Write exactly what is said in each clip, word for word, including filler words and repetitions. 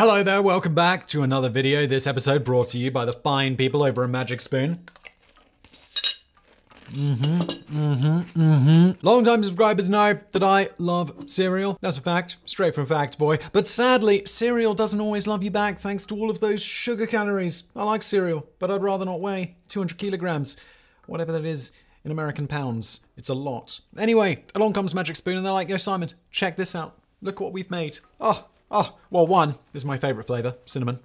Hello there, welcome back to another video. This episode brought to you by the fine people over at Magic Spoon. Mm-hmm, mm-hmm, mm-hmm. Long-time subscribers know that I love cereal. That's a fact, straight from fact, boy. But sadly, cereal doesn't always love you back thanks to all of those sugar calories. I like cereal, but I'd rather not weigh two hundred kilograms, whatever that is in American pounds. It's a lot. Anyway, along comes Magic Spoon and they're like, yo, Simon, check this out. Look what we've made. Oh. Oh, well, one is my favorite flavor, cinnamon.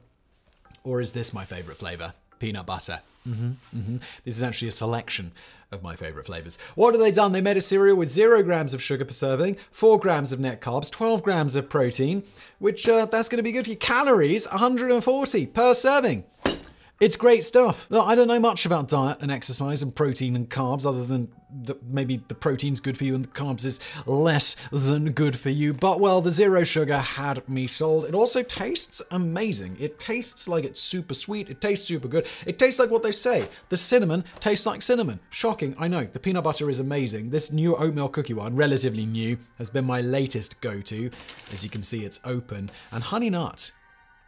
Or is this my favorite flavor? Peanut butter. Mm-hmm, mm-hmm. This is actually a selection of my favorite flavors. What have they done? They made a cereal with zero grams of sugar per serving, four grams of net carbs, twelve grams of protein, which uh, that's going to be good for you. Calories, one hundred forty per serving. It's great stuff. Look, I don't know much about diet and exercise and protein and carbs other than the, maybe the protein's good for you and the carbs is less than good for you. But well, the zero sugar had me sold. It also tastes amazing. It tastes like it's super sweet. It tastes super good. It tastes like what they say. The cinnamon tastes like cinnamon. Shocking, I know. The peanut butter is amazing. This new oatmeal cookie one, relatively new, has been my latest go-to. As you can see, it's open. And honey nut.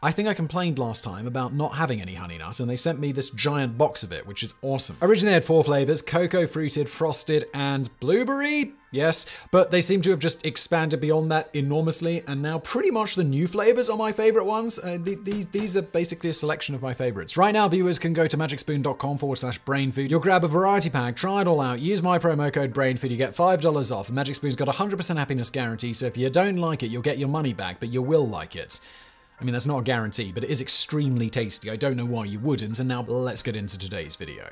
I think I complained last time about not having any honey nut, and they sent me this giant box of it, which is awesome. Originally they had four flavors, cocoa, fruited, frosted, and blueberry. Yes, but they seem to have just expanded beyond that enormously, and now pretty much the new flavors are my favorite ones. Uh, th these, these are basically a selection of my favorites. Right now, viewers can go to magicspoon.com forward slash brainfood. You'll grab a variety pack, try it all out, use my promo code brainfood, you get five dollars off. Magic Spoon's got one hundred percent happiness guarantee, so if you don't like it, you'll get your money back, but you will like it. I mean, that's not a guarantee, but it is extremely tasty. I don't know why you wouldn't. And now let's get into today's video.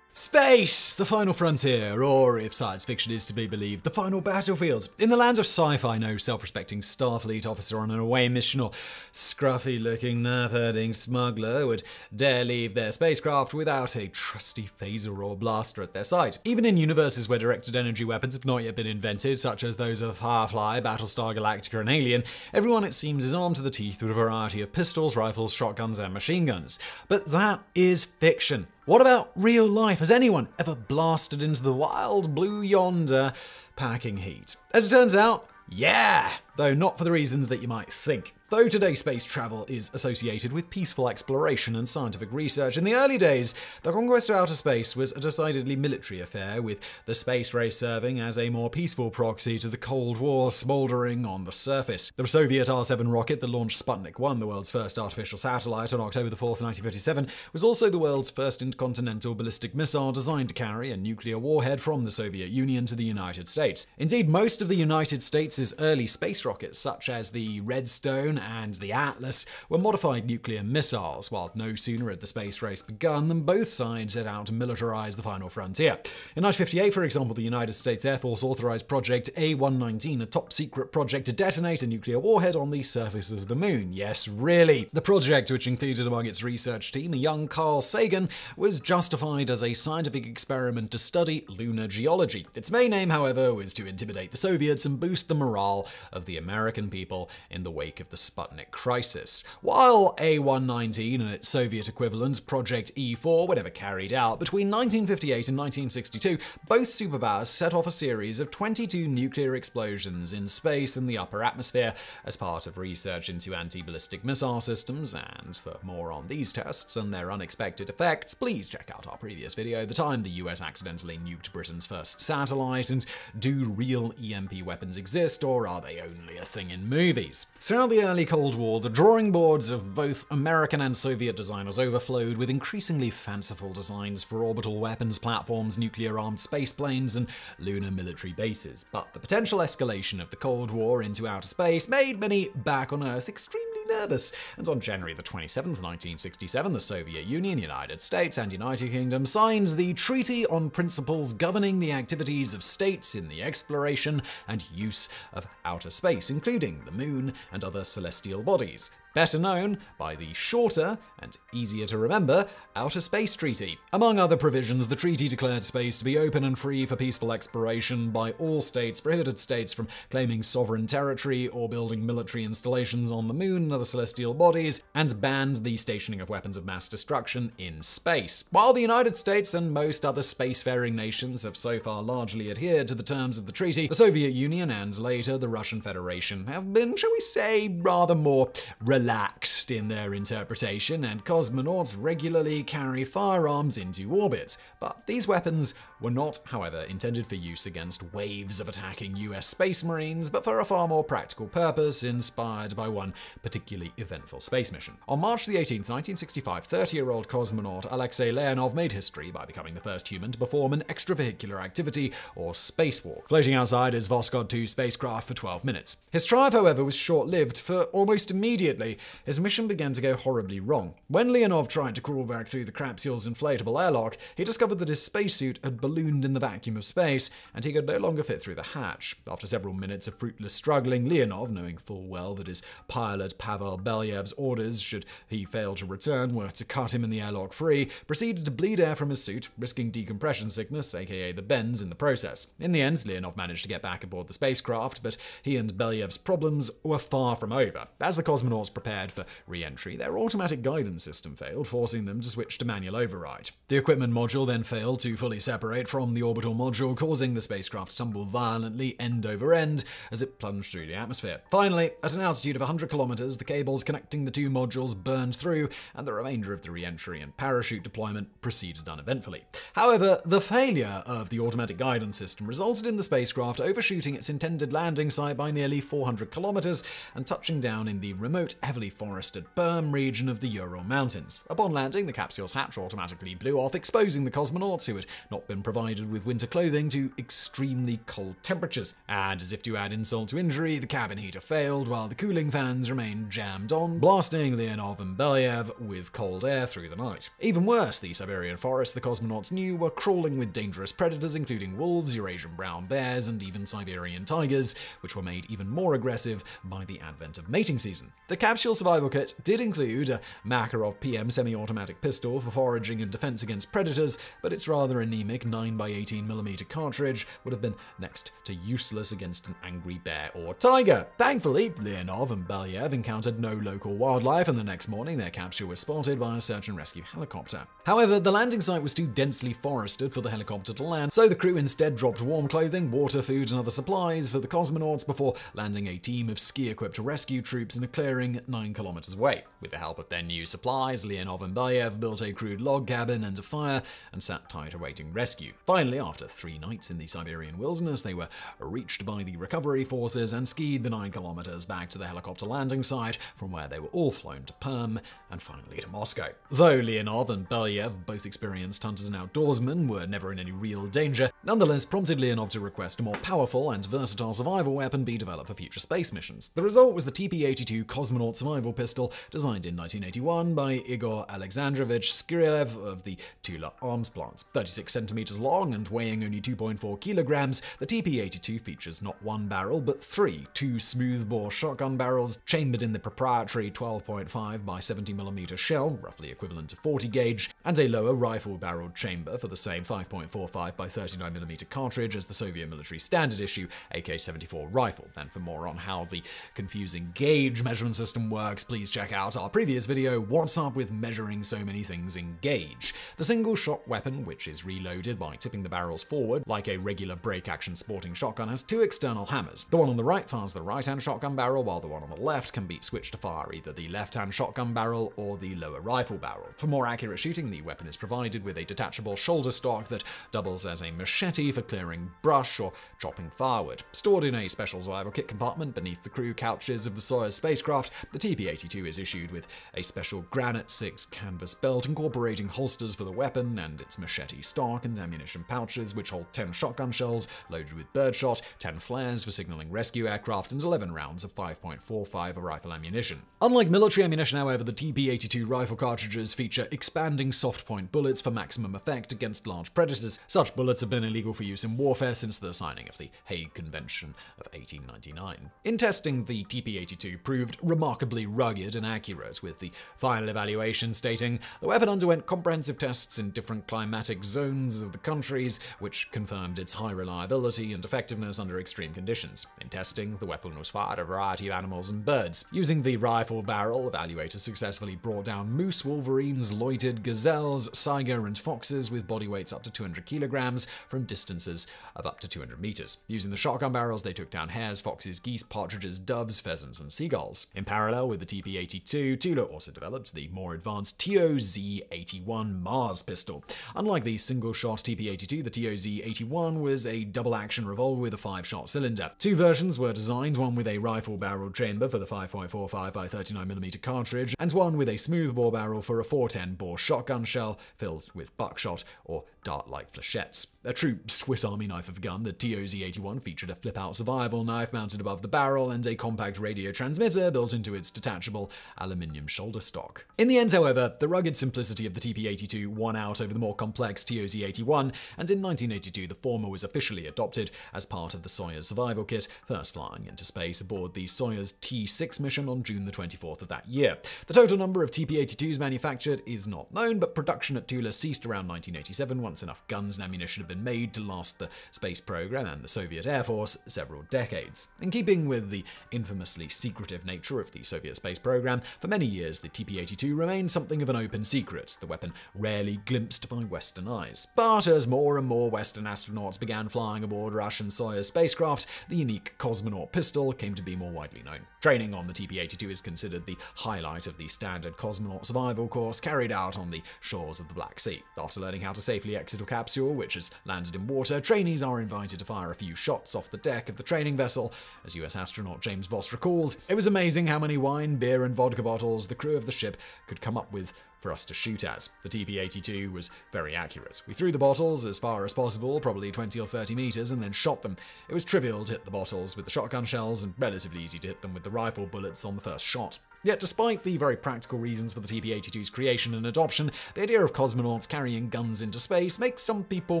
Space, the final frontier, or if science fiction is to be believed, the final battlefield. In the lands of sci-fi, no self-respecting Starfleet officer on an away mission or scruffy-looking, nerve-herding smuggler would dare leave their spacecraft without a trusty phaser or blaster at their side. Even in universes where directed energy weapons have not yet been invented, such as those of Firefly, Battlestar Galactica, and Alien, everyone, it seems, is armed to the teeth with a variety of pistols, rifles, shotguns, and machine guns. But that is fiction. What about real life? Has anyone ever blasted into the wild blue yonder packing heat? As it turns out, yeah! Though not for the reasons that you might think. Though today space travel is associated with peaceful exploration and scientific research, in the early days, the conquest of outer space was a decidedly military affair, with the space race serving as a more peaceful proxy to the Cold War smoldering on the surface. The Soviet R seven rocket that launched Sputnik one, the world's first artificial satellite, on October the fourth, nineteen fifty-seven, was also the world's first intercontinental ballistic missile designed to carry a nuclear warhead from the Soviet Union to the United States. Indeed, most of the United States' early space rockets, such as the Redstone and the Atlas, were modified nuclear missiles, while no sooner had the space race begun than both sides set out to militarize the final frontier. In nineteen fifty-eight, for example, the United States Air Force authorized Project A one nineteen, a top-secret project to detonate a nuclear warhead on the surface of the moon. Yes, really. The project, which included among its research team a young Carl Sagan, was justified as a scientific experiment to study lunar geology. Its main aim, however, was to intimidate the Soviets and boost the morale of the the American people in the wake of the Sputnik crisis. While A one nineteen and its Soviet equivalent, Project E four, were never carried out, between nineteen fifty-eight and nineteen sixty-two, both superpowers set off a series of twenty-two nuclear explosions in space and the upper atmosphere as part of research into anti-ballistic missile systems, and for more on these tests and their unexpected effects, please check out our previous video, the time the U S accidentally nuked Britain's first satellite, and do real E M P weapons exist, or are they only a thing in movies? Throughout the early Cold War, the drawing boards of both American and Soviet designers overflowed with increasingly fanciful designs for orbital weapons platforms, nuclear-armed spaceplanes, and lunar military bases. But the potential escalation of the Cold War into outer space made many back on Earth extremely nervous, and on January the twenty-seventh, nineteen sixty-seven, the Soviet Union, United States, and United Kingdom signed the Treaty on Principles Governing the Activities of States in the Exploration and Use of Outer Space, space, including the moon and other celestial bodies, better known by the shorter and easier to remember Outer Space Treaty. Among other provisions, the treaty declared space to be open and free for peaceful exploration by all states, prohibited states from claiming sovereign territory or building military installations on the moon and other celestial bodies, and banned the stationing of weapons of mass destruction in space. While the United States and most other spacefaring nations have so far largely adhered to the terms of the treaty, the Soviet Union and later the Russian Federation have been, shall we say, rather more relaxed in their interpretation, and cosmonauts regularly carry firearms into orbit. But these weapons were not, however, intended for use against waves of attacking U S space marines, but for a far more practical purpose inspired by one particularly eventful space mission. On March the eighteenth, nineteen sixty-five, thirty-year-old cosmonaut Alexei Leonov made history by becoming the first human to perform an extravehicular activity, or spacewalk, floating outside his Voskhod two spacecraft for twelve minutes. His triumph, however, was short-lived, for almost immediately his mission began to go horribly wrong. When Leonov tried to crawl back through the capsule's inflatable airlock, he discovered that his spacesuit had ballooned in the vacuum of space, and he could no longer fit through the hatch. After several minutes of fruitless struggling, Leonov, knowing full well that his pilot Pavel Belyayev's orders, should he fail to return, were to cut him in the airlock free, proceeded to bleed air from his suit, risking decompression sickness, aka the bends, in the process. In the end, Leonov managed to get back aboard the spacecraft, but he and Belyayev's problems were far from over. As the cosmonauts prepared for re-entry, their automatic guidance system failed, forcing them to switch to manual override. The equipment module then failed to fully separate from the orbital module, causing the spacecraft to tumble violently end over end as it plunged through the atmosphere. Finally, at an altitude of one hundred kilometers, the cables connecting the two modules burned through, and the remainder of the re-entry and parachute deployment proceeded uneventfully. However, the failure of the automatic guidance system resulted in the spacecraft overshooting its intended landing site by nearly four hundred kilometers and touching down in the remote, heavily forested Perm region of the Ural Mountains. Upon landing, the capsule's hatch automatically blew off, exposing the cosmonauts, who had not been provided with winter clothing, to extremely cold temperatures. And as if to add insult to injury, the cabin heater failed while the cooling fans remained jammed on, blasting Leonov and Belyayev with cold air through the night. Even worse, the Siberian forests the cosmonauts knew were crawling with dangerous predators, including wolves, Eurasian brown bears, and even Siberian tigers, which were made even more aggressive by the advent of mating season. The capsule survival kit did include a Makarov P M semi-automatic pistol for foraging and defense against predators, but its rather anemic nine by eighteen millimeter cartridge would have been next to useless against an angry bear or tiger. Thankfully, Leonov and Belyayev encountered no local wildlife, and the next morning their capsule was spotted by a search and rescue helicopter. However, the landing site was too densely forested for the helicopter to land, so the crew instead dropped warm clothing, water, food, and other supplies for the cosmonauts before landing a team of ski-equipped rescue troops in a clearing nine kilometers away. With the help of their new supplies, Leonov and Belyayev built a crude log cabin and a fire and sat tight awaiting rescue. Finally, after three nights in the Siberian wilderness, they were reached by the recovery forces and skied the nine kilometers back to the helicopter landing site, from where they were all flown to Perm and finally to Moscow. Though Leonov and Belyayev, both experienced hunters and outdoorsmen, were never in any real danger, nonetheless prompted Leonov to request a more powerful and versatile survival weapon be developed for future space missions. The result was the T P eighty-two Cosmonaut Survival Pistol, designed in nineteen eighty-one by Igor Alexandrovich Skiryev of the Tula Arms Plant. thirty-six centimeters long and weighing only two point four kilograms, the T P eighty-two features not one barrel but three, two smoothbore shotgun barrels chambered in the proprietary twelve point five by seventy millimeter shell, roughly equivalent to forty gauge, and a lower rifle barreled chamber for the same five point four five by thirty-nine millimeter cartridge as the Soviet military standard issue A K seventy-four rifle. And for more on how the confusing gauge measurement system works, please check out our previous video, What's Up With Measuring So Many Things in Gauge. The single shot weapon, which is reloaded by tipping the barrels forward like a regular break action sporting shotgun, has two external hammers. The one on the right fires the right hand shotgun barrel, while the one on the left can be switched to fire either the left hand shotgun barrel or the lower rifle barrel. For more accurate shooting, the weapon is provided with a detachable shoulder stock that doubles as a machete for clearing brush or chopping firewood. Stored in a special survival kit compartment beneath the crew couches of the Soyuz spacecraft, the T P eighty-two is issued with a special granite six canvas belt incorporating holsters for the weapon and its machete stock and ammunition pouches, which hold ten shotgun shells loaded with birdshot, ten flares for signaling rescue aircraft, and eleven rounds of five point four five rifle ammunition. Unlike military ammunition, however, the T P eighty-two rifle cartridges feature expanding soft point bullets for maximum effect against large predators. Such bullets have been illegal for use in warfare since the signing of the Hague Convention of eighteen ninety-nine. R seven. In testing, the T P eighty-two proved remarkably rugged and accurate, with the final evaluation stating, "The weapon underwent comprehensive tests in different climatic zones of the countries, which confirmed its high reliability and effectiveness under extreme conditions. In testing, the weapon was fired at a variety of animals and birds. Using the rifle barrel, evaluators successfully brought down moose, wolverines, loitered gazelles, saiga, and foxes with body weights up to two hundred kilograms from distances of up to two hundred meters. Using the shotgun barrels, they took down hares, foxes, geese, partridges, doves, pheasants, and seagulls." In parallel with the T P eighty-two, Tula also developed the more advanced T O Z eighty-one Mars pistol. Unlike the single-shot T P eighty-two, the T O Z eighty-one was a double-action revolver with a five-shot cylinder. Two versions were designed, one with a rifle barrel chamber for the five point four five by thirty-nine millimeter cartridge, and one with a smooth bore barrel for a four ten bore shotgun shell filled with buckshot or dart-like flechettes. A true Swiss Army knife of a gun, the T O Z eighty-one featured a flip-out survival knife mounted above the barrel and a compact radio transmitter built into its detachable aluminium shoulder stock. In the end, however, the rugged simplicity of the T P eighty-two won out over the more complex T O Z eighty-one, and in nineteen eighty-two the former was officially adopted as part of the Soyuz survival kit, first flying into space aboard the Soyuz T six mission on June the twenty-fourth of that year. The total number of T P eighty-twos manufactured is not known, but production at Tula ceased around nineteen eighty-seven once enough guns and ammunition had been made to last the space program and the Soviet Air Force several decades. In keeping with the infamously secretive nature of the Soviet space program, for many years the T P eighty-two remained something of an open secret, the weapon rarely glimpsed by Western eyes. But as more and more Western astronauts began flying aboard Russian Soyuz spacecraft, the unique cosmonaut pistol came to be more widely known. Training on the T P eighty-two is considered the highlight of the standard cosmonaut survival course carried out on the shores of the Black Sea. After learning how to safely exit a capsule which has landed in water, trainees are invited to fire a few shots off the deck of the training vessel. As U S astronaut James Voss recalled, "It was amazing how many wine, beer, and vodka bottles the crew of the ship could come up with for us to shoot at." The T P eighty-two was very accurate. "We threw the bottles as far as possible, probably twenty or thirty meters, and then shot them. It was trivial to hit the bottles with the shotgun shells and relatively easy to hit them with the rifle bullets on the first shot." Yet despite the very practical reasons for the T P eighty-two's creation and adoption, the idea of cosmonauts carrying guns into space makes some people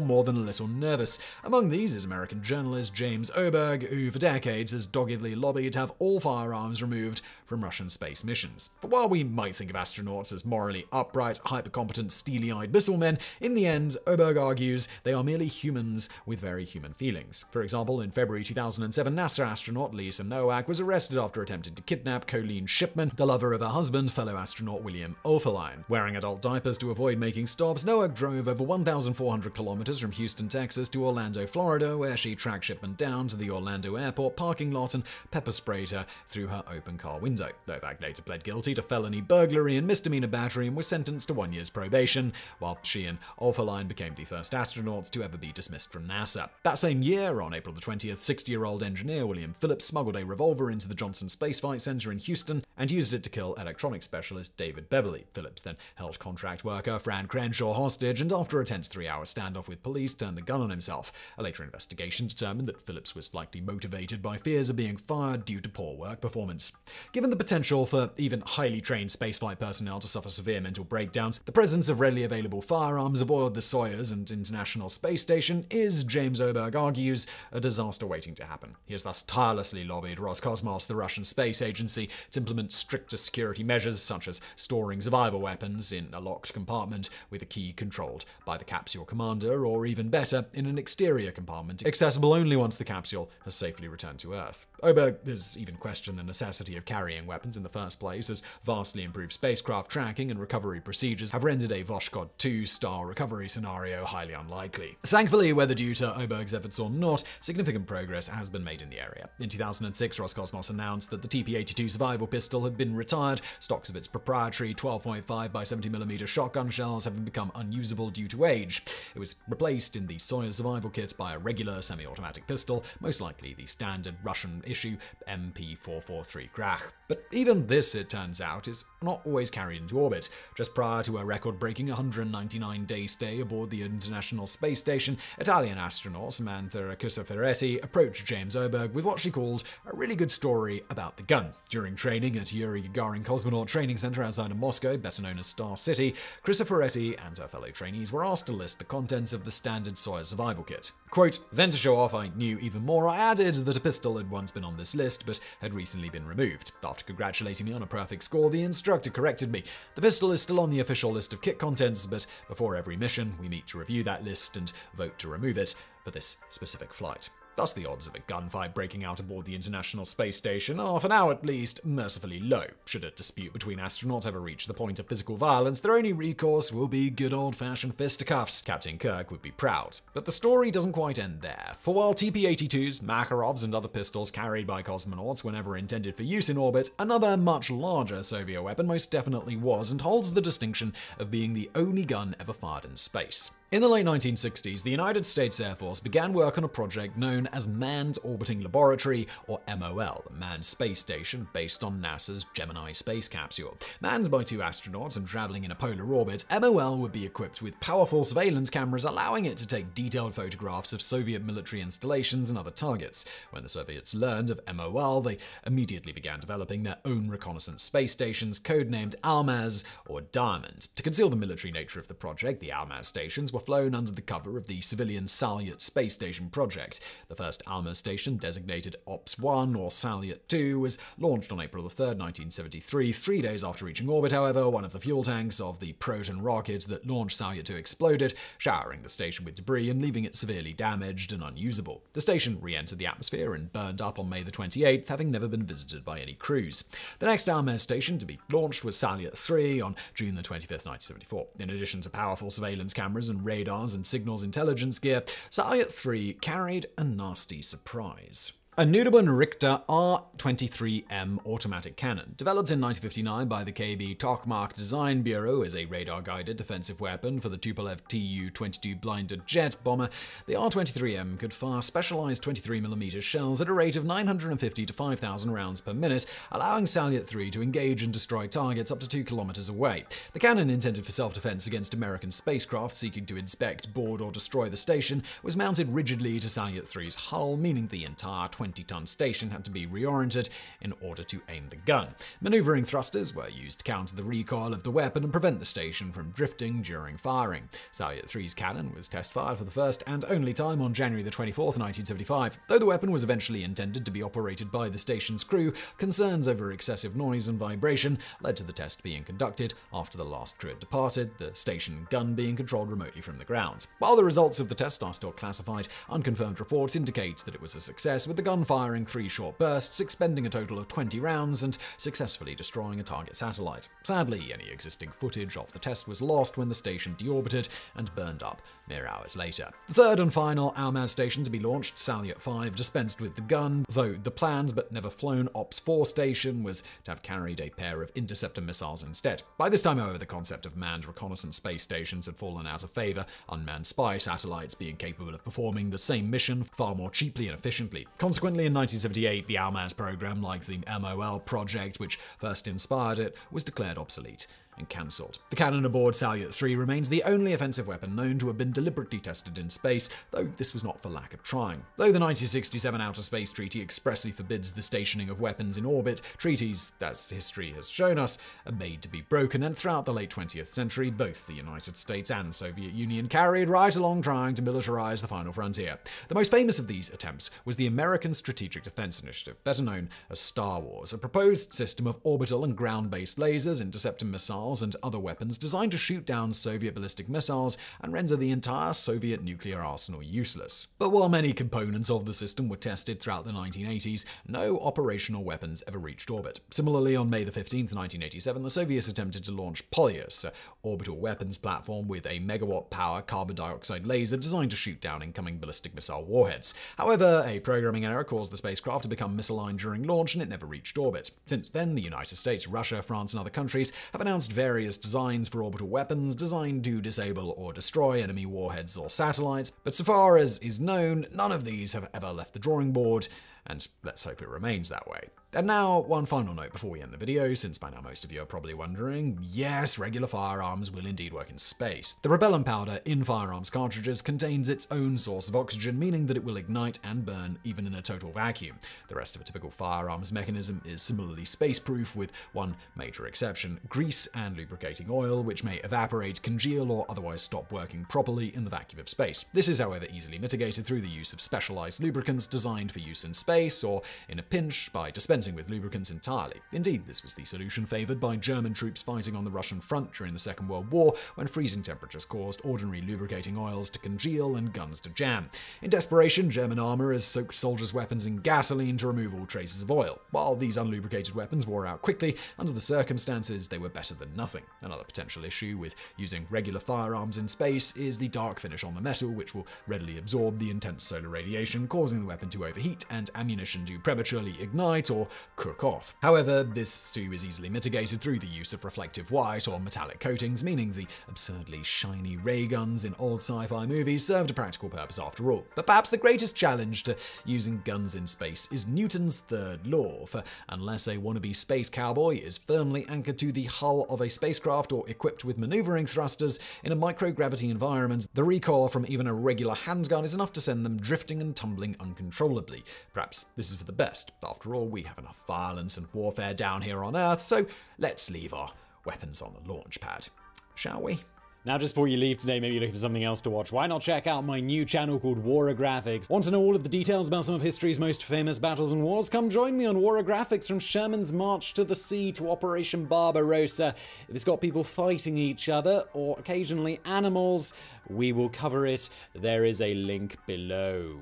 more than a little nervous. Among these is American journalist James Oberg, who for decades has doggedly lobbied to have all firearms removed from Russian space missions. But while we might think of astronauts as morally upright, hyper-competent, steely-eyed missilemen, in the end, Oberg argues they are merely humans with very human feelings. For example, in February two thousand seven, NASA astronaut Lisa Nowak was arrested after attempting to kidnap Colleen Shipman, the lover of her husband, fellow astronaut William Oefelein. Wearing adult diapers to avoid making stops, Nowak drove over one thousand four hundred kilometers from Houston, Texas to Orlando, Florida, where she tracked Shipman down to the Orlando airport parking lot and pepper sprayed her through her open car window. Nowak later pled guilty to felony burglary and misdemeanor battery and was sentenced to one year's probation, while she and Oefelein became the first astronauts to ever be dismissed from NASA. That same year, on April the twentieth, sixty-year-old engineer William Phillips smuggled a revolver into the Johnson Space Flight Center in Houston and used used it to kill electronics specialist David Beverly. Phillips then held contract worker Fran Crenshaw hostage and after a tense three-hour standoff with police turned the gun on himself. A later investigation determined that Phillips was likely motivated by fears of being fired due to poor work performance. Given the potential for even highly trained spaceflight personnel to suffer severe mental breakdowns, the presence of readily available firearms aboard the Soyuz and International Space Station is, James Oberg argues, a disaster waiting to happen. He has thus tirelessly lobbied Roscosmos, the Russian space agency, to implement stricter security measures such as storing survival weapons in a locked compartment with a key controlled by the capsule commander, or even better, in an exterior compartment accessible only once the capsule has safely returned to Earth. Oberg has even questioned the necessity of carrying weapons in the first place, as vastly improved spacecraft tracking and recovery procedures have rendered a Voskhod two star recovery scenario highly unlikely. Thankfully, whether due to Oberg's efforts or not, significant progress has been made in the area. In two thousand six, Roscosmos announced that the T P eighty-two survival pistol had been retired, stocks of its proprietary twelve point five by seventy millimeter shotgun shells having become unusable due to age. It was replaced in the Soyuz survival kit by a regular semi-automatic pistol, most likely the standard Russian issue M P four forty-three Grach. But even this, it turns out, is not always carried into orbit. Just prior to a record-breaking one hundred ninety-nine day stay aboard the International Space Station, Italian astronaut Samantha Cristoforetti approached James Oberg with what she called a really good story about the gun. During training at Yuri Gagarin Cosmonaut Training Center outside of Moscow, better known as Star City, Cristoforetti and her fellow trainees were asked to list the contents of the standard Soyuz survival kit. Quote, "Then to show off I knew even more, I added that a pistol had once been on this list, but had recently been removed. After congratulating me on a perfect score, the instructor corrected me. The pistol is still on the official list of kit contents, but before every mission, we meet to review that list and vote to remove it for this specific flight." Thus, the odds of a gunfight breaking out aboard the International Space Station are, for now at least, mercifully low. Should a dispute between astronauts ever reach the point of physical violence, their only recourse will be good old-fashioned fisticuffs. Captain Kirk would be proud. But the story doesn't quite end there. For while T P eighty-twos, Makarovs, and other pistols carried by cosmonauts were never intended for use in orbit, another much larger Soviet weapon most definitely was, and holds the distinction of being the only gun ever fired in space. In the late nineteen sixties, the United States Air Force began work on a project known as Manned Orbiting Laboratory, or M O L, a manned space station based on NASA's Gemini space capsule. Manned by two astronauts and traveling in a polar orbit, M O L would be equipped with powerful surveillance cameras allowing it to take detailed photographs of Soviet military installations and other targets. When the Soviets learned of M O L, they immediately began developing their own reconnaissance space stations, codenamed Almaz or Diamond. To conceal the military nature of the project, the Almaz stations were flown under the cover of the civilian Salyut space station project. The first Almaz station, designated Ops one or Salyut two, was launched on April third, nineteen seventy-three. Three days after reaching orbit, however, one of the fuel tanks of the Proton rocket that launched Salyut two exploded, showering the station with debris and leaving it severely damaged and unusable. The station re-entered the atmosphere and burned up on May the twenty-eighth, having never been visited by any crews. The next Almaz station to be launched was Salyut three on June the twenty-fifth, nineteen seventy-four. In addition to powerful surveillance cameras and radars and signals intelligence gear, Salyut three carried a nasty surprise. A Neudubun-Richter R twenty-three M automatic cannon, developed in nineteen fifty-nine by the K B Tokamak Design Bureau as a radar-guided defensive weapon for the Tupolev Tu twenty-two blinded jet bomber, the R twenty-three M could fire specialized twenty-three millimeter shells at a rate of nine hundred fifty to five thousand rounds per minute, allowing Salyut three to engage and destroy targets up to two kilometers away. The cannon, intended for self-defense against American spacecraft seeking to inspect, board, or destroy the station, was mounted rigidly to Salyut three's hull, meaning the entire twenty-ton station had to be reoriented in order to aim the gun. Maneuvering thrusters were used to counter the recoil of the weapon and prevent the station from drifting during firing. Salyut three's cannon was test-fired for the first and only time on January the twenty-fourth, nineteen seventy-five. Though the weapon was eventually intended to be operated by the station's crew, concerns over excessive noise and vibration led to the test being conducted after the last crew had departed, the station gun being controlled remotely from the ground. While the results of the test are still classified, unconfirmed reports indicate that it was a success, with the gun firing three short bursts, expending a total of twenty rounds, and successfully destroying a target satellite. Sadly, any existing footage of the test was lost when the station deorbited and burned up mere hours later. The third and final Almaz station to be launched, Salyut five, dispensed with the gun, though the planned but never flown Ops four station was to have carried a pair of interceptor missiles instead. By this time, however, the concept of manned reconnaissance space stations had fallen out of favor, unmanned spy satellites being capable of performing the same mission far more cheaply and efficiently. Consequently, in nineteen seventy-eight, the Almaz program, like the M O L project which first inspired it, was declared obsolete and cancelled. The cannon aboard Salyut three remains the only offensive weapon known to have been deliberately tested in space, though this was not for lack of trying. Though the nineteen sixty-seven Outer Space Treaty expressly forbids the stationing of weapons in orbit, treaties, as history has shown us, are made to be broken, and throughout the late twentieth century, both the United States and Soviet Union carried right along trying to militarize the final frontier. The most famous of these attempts was the American Strategic Defense Initiative, better known as Star Wars, a proposed system of orbital and ground-based lasers, interceptor missiles, and other weapons designed to shoot down Soviet ballistic missiles and render the entire Soviet nuclear arsenal useless. But while many components of the system were tested throughout the nineteen eighties, no operational weapons ever reached orbit. Similarly, on May the fifteenth, nineteen eighty-seven, the Soviets attempted to launch Polyus, an orbital weapons platform with a megawatt-power carbon dioxide laser designed to shoot down incoming ballistic missile warheads. However, a programming error caused the spacecraft to become misaligned during launch, and it never reached orbit. Since then, the United States, Russia, France, and other countries have announced various designs for orbital weapons designed to disable or destroy enemy warheads or satellites, but so far as is known, none of these have ever left the drawing board, and let's hope it remains that way. And now, one final note before we end the video, since by now most of you are probably wondering, yes, regular firearms will indeed work in space. The repellent powder in firearms cartridges contains its own source of oxygen, meaning that it will ignite and burn even in a total vacuum. The rest of a typical firearms mechanism is similarly space-proof, with one major exception, grease and lubricating oil, which may evaporate, congeal, or otherwise stop working properly in the vacuum of space. This is, however, easily mitigated through the use of specialized lubricants designed for use in space, or in a pinch, by dispensing with lubricants entirely. Indeed, this was the solution favored by German troops fighting on the Russian front during the Second World War, when freezing temperatures caused ordinary lubricating oils to congeal and guns to jam. In desperation, German armorers soaked soldiers' weapons in gasoline to remove all traces of oil. While these unlubricated weapons wore out quickly, under the circumstances, they were better than nothing. Another potential issue with using regular firearms in space is the dark finish on the metal, which will readily absorb the intense solar radiation, causing the weapon to overheat and ammunition to prematurely ignite or cook off. However, this too is easily mitigated through the use of reflective white or metallic coatings, meaning the absurdly shiny ray guns in old sci-fi movies served a practical purpose after all. But perhaps the greatest challenge to using guns in space is Newton's third law, for unless a wannabe space cowboy is firmly anchored to the hull of a spacecraft or equipped with maneuvering thrusters in a microgravity environment, the recoil from even a regular handgun is enough to send them drifting and tumbling uncontrollably. Perhaps this is for the best. After all, we have enough violence and warfare down here on Earth, so let's leave our weapons on the launch pad, shall we? Now, just before you leave today, maybe you're looking for something else to watch, why not check out my new channel called Warographics? Want to know all of the details about some of history's most famous battles and wars? Come join me on Warographics, from Sherman's March to the Sea to Operation Barbarossa. If it's got people fighting each other, or occasionally animals, we will cover it. There is a link below.